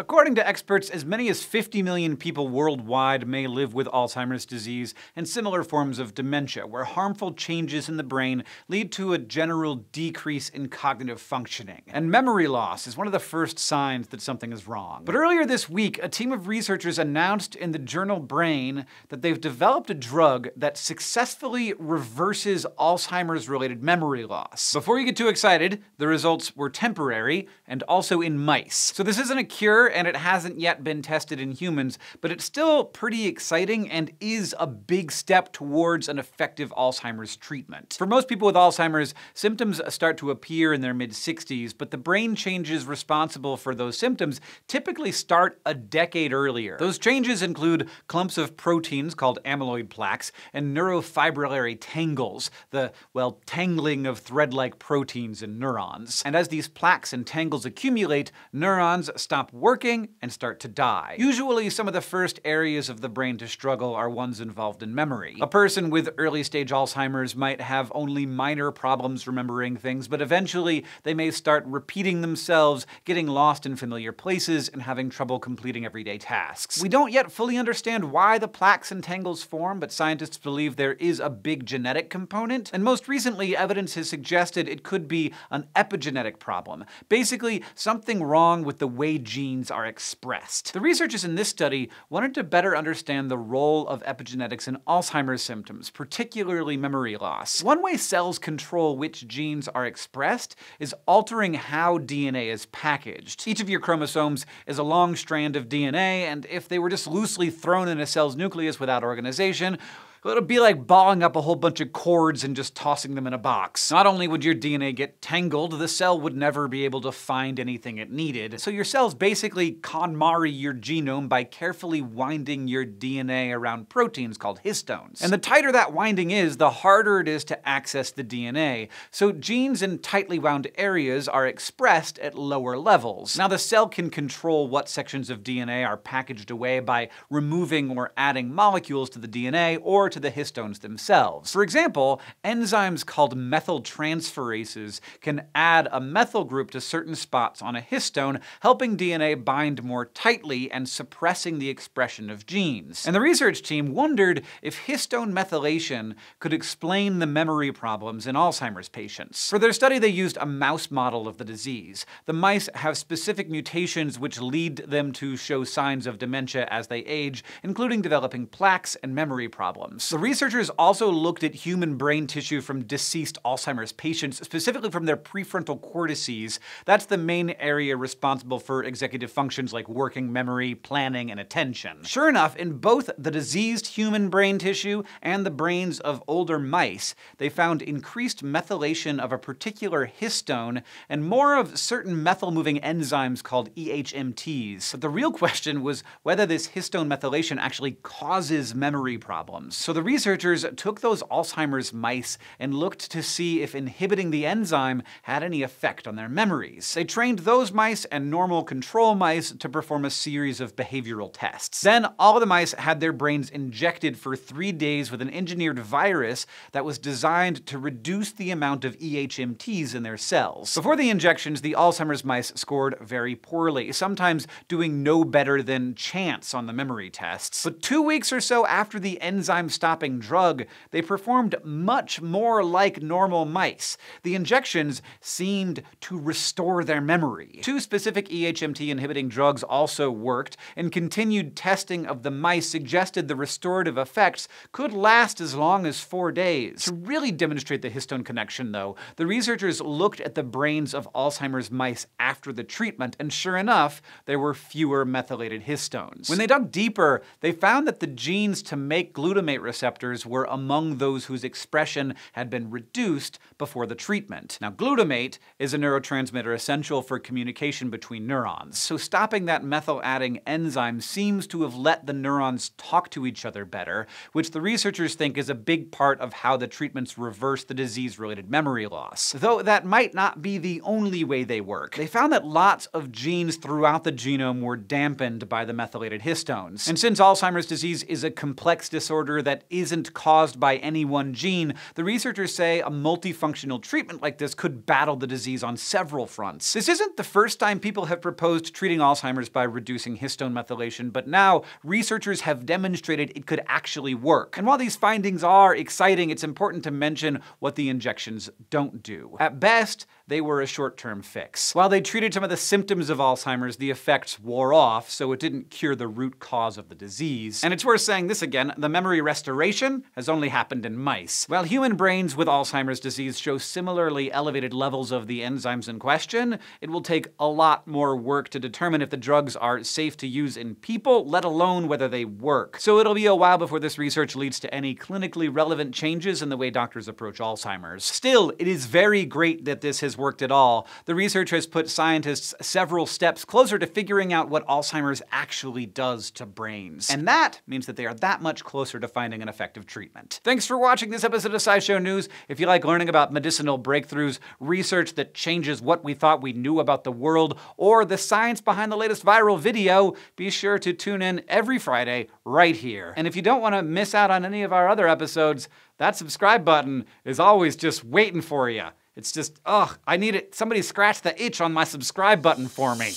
According to experts, as many as 50 million people worldwide may live with Alzheimer's disease and similar forms of dementia, where harmful changes in the brain lead to a general decrease in cognitive functioning. And memory loss is one of the first signs that something is wrong. But earlier this week, a team of researchers announced in the journal Brain that they've developed a drug that successfully reverses Alzheimer's-related memory loss. Before you get too excited, the results were temporary and also in mice. So this isn't a cure, and it hasn't yet been tested in humans, but it's still pretty exciting and is a big step towards an effective Alzheimer's treatment. For most people with Alzheimer's, symptoms start to appear in their mid-60s, but the brain changes responsible for those symptoms typically start a decade earlier. Those changes include clumps of proteins called amyloid plaques and neurofibrillary tangles, the, well, tangling of thread-like proteins in neurons. And as these plaques and tangles accumulate, neurons stop working and start to die. Usually, some of the first areas of the brain to struggle are ones involved in memory. A person with early-stage Alzheimer's might have only minor problems remembering things, but eventually they may start repeating themselves, getting lost in familiar places, and having trouble completing everyday tasks. We don't yet fully understand why the plaques and tangles form, but scientists believe there is a big genetic component, and most recently, evidence has suggested it could be an epigenetic problem. Basically, something wrong with the way genes are expressed. The researchers in this study wanted to better understand the role of epigenetics in Alzheimer's symptoms, particularly memory loss. One way cells control which genes are expressed is altering how DNA is packaged. Each of your chromosomes is a long strand of DNA, and if they were just loosely thrown in a cell's nucleus without organization, it'll be like balling up a whole bunch of cords and just tossing them in a box. Not only would your DNA get tangled, the cell would never be able to find anything it needed. So your cells basically KonMari your genome by carefully winding your DNA around proteins called histones. And the tighter that winding is, the harder it is to access the DNA. So genes in tightly wound areas are expressed at lower levels. Now the cell can control what sections of DNA are packaged away by removing or adding molecules to the DNA or to the histones themselves. For example, enzymes called methyltransferases can add a methyl group to certain spots on a histone, helping DNA bind more tightly and suppressing the expression of genes. And the research team wondered if histone methylation could explain the memory problems in Alzheimer's patients. For their study, they used a mouse model of the disease. The mice have specific mutations which lead them to show signs of dementia as they age, including developing plaques and memory problems. The researchers also looked at human brain tissue from deceased Alzheimer's patients, specifically from their prefrontal cortices. That's the main area responsible for executive functions like working memory, planning, and attention. Sure enough, in both the diseased human brain tissue and the brains of older mice, they found increased methylation of a particular histone and more of certain methyl-moving enzymes called EHMTs. But the real question was whether this histone methylation actually causes memory problems. So the researchers took those Alzheimer's mice and looked to see if inhibiting the enzyme had any effect on their memories. They trained those mice and normal control mice to perform a series of behavioral tests. Then all of the mice had their brains injected for 3 days with an engineered virus that was designed to reduce the amount of EHMTs in their cells. Before the injections, the Alzheimer's mice scored very poorly, sometimes doing no better than chance on the memory tests. But 2 weeks or so after the enzyme stopping drug, they performed much more like normal mice. The injections seemed to restore their memory. 2 specific EHMT inhibiting drugs also worked, and continued testing of the mice suggested the restorative effects could last as long as 4 days. To really demonstrate the histone connection, though, the researchers looked at the brains of Alzheimer's mice after the treatment, and sure enough, there were fewer methylated histones. When they dug deeper, they found that the genes to make glutamate receptors were among those whose expression had been reduced before the treatment. Now, glutamate is a neurotransmitter essential for communication between neurons, so stopping that methyl-adding enzyme seems to have let the neurons talk to each other better, which the researchers think is a big part of how the treatments reverse the disease-related memory loss. Though that might not be the only way they work. They found that lots of genes throughout the genome were dampened by the methylated histones. And since Alzheimer's disease is a complex disorder that that isn't caused by any one gene, the researchers say a multifunctional treatment like this could battle the disease on several fronts. This isn't the first time people have proposed treating Alzheimer's by reducing histone methylation, but now researchers have demonstrated it could actually work. And while these findings are exciting, it's important to mention what the injections don't do. At best, they were a short-term fix. While they treated some of the symptoms of Alzheimer's, the effects wore off, so it didn't cure the root cause of the disease. And it's worth saying this again, the memory restoration has only happened in mice. While human brains with Alzheimer's disease show similarly elevated levels of the enzymes in question, it will take a lot more work to determine if the drugs are safe to use in people, let alone whether they work. So it'll be a while before this research leads to any clinically relevant changes in the way doctors approach Alzheimer's. Still, it is very great that this has worked at all. The research has put scientists several steps closer to figuring out what Alzheimer's actually does to brains. And that means that they are that much closer to finding an effective treatment. Thanks for watching this episode of SciShow News. If you like learning about medicinal breakthroughs, research that changes what we thought we knew about the world, or the science behind the latest viral video, be sure to tune in every Friday right here. And if you don't want to miss out on any of our other episodes, that subscribe button is always just waiting for you. It's just, ugh, I need it. Somebody scratch the itch on my subscribe button for me.